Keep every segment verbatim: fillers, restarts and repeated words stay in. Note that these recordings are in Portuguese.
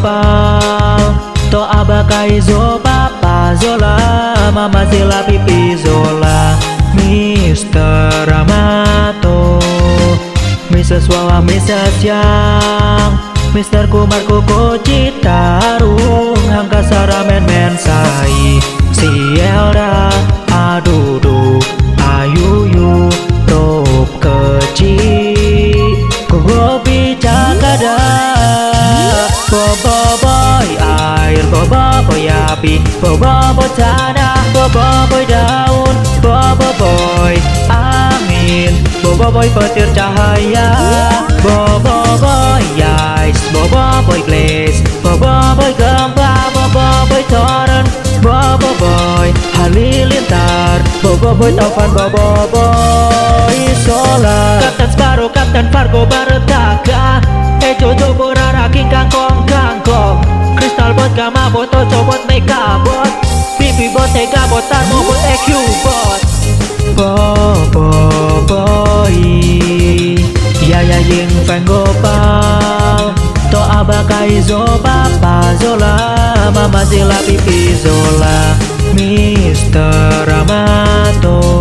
pau. To abakai zo papa zola, mama zila pipi zola. Mister Amato, missus Wawa, missus Yang, Mister Kubarco Kochitarung, Hangkasara men men sai. Si Elda, Adudu, Ayuyu, Top Kecil, Kugopi Cakada, BoBoiBoy air, BoBoiBoy api, BoBoiBoy tanah, BoBoiBoy daun, BoBoiBoy angin, BoBoiBoy petir cahaya, BoBoiBoy ice, BoBoiBoy glaze, BoBoiBoy gempa, BoBoiBoy torrent, BoBoiBoy halilintar, BoBoiBoy taufan, BoBoiBoy solar. Kapten Sparrow, Kapten Fargo Barataka, Ejo Jogo Rara King Kangkong Kangkong, Cristalbot, Gamabot, Ocobot, Megabot, BoBoiBot, Tegabot, Tarmobot, EQBot. BoBoiBoy Yaya Ying Feng Gopal, To abakai zo papa zola, mama zila pipi zola. Mister Amato,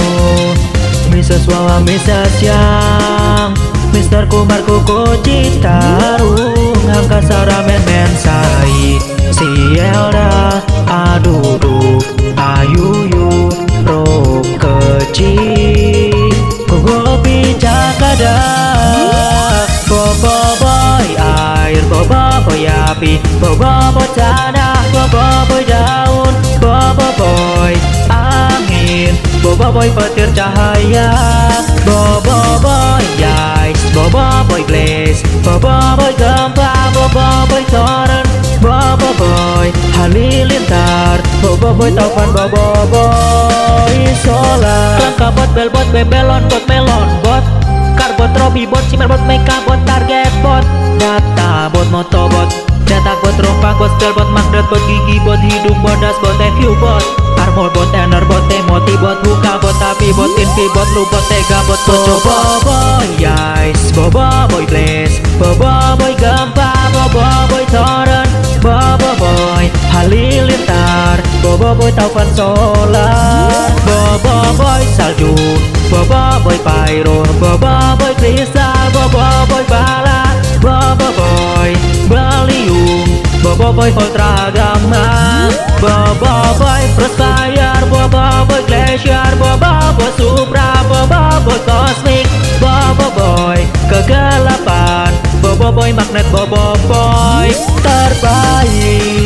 missus Wawa, missus Yang, Mister Kubarco Kochitarung, Hangkasara men men sai. Si Elda, Adudu, Ayuyu, Top Kecil, Kugopi Cakada. BoBoiBoy air, BoBoiBoy api, BoBoiBoy tanah, BoBoiBoy daun, BoBoiBoy angin, BoBoiBoy petir cahaya, BoBoiBoy ice, BoBoiBoy glaze, BoBoiBoy gempa, BoBoiBoy torrent, BoBoiBoy halilintar, BoBoiBoy taufan, BoBoiBoy solar. Kelengkabot, belbot, bebelon, bot, melon, bot, Carbot, Robibot, Cimerbot, Megabot, Targetbot, Databot, Motobot, Cetakbot, Rompakbot, Spellbot, Magnetbot, Gigibot, Hidungbot, Dashbot, EnViewBot, Armorbot, Enerbot, Emotibot, Bukabot, Tapibot, Infibot, Lubot, Tegabot, Bocobot. BoBoiBoy ice, BoBoiBoy glaze, BoBoiBoy gempa, BoBoiBoy torrent, BoBoiBoy halilintar, BoBoiBoy taufan solar, BoBoiBoy salju, BoBoiBoy pyro, BoBoiBoy kristal, BoBoiBoy bala, BoBoiBoy beliung, BoBoiBoy ultra gamma, BoBoiBoy fire, BoBoiBoy glacier, BoBoiBoy supra, BoBoiBoy cosmic, BoBoiBoy kegelapan, BoBoiBoy magnet, BoBoiBoy terbaik.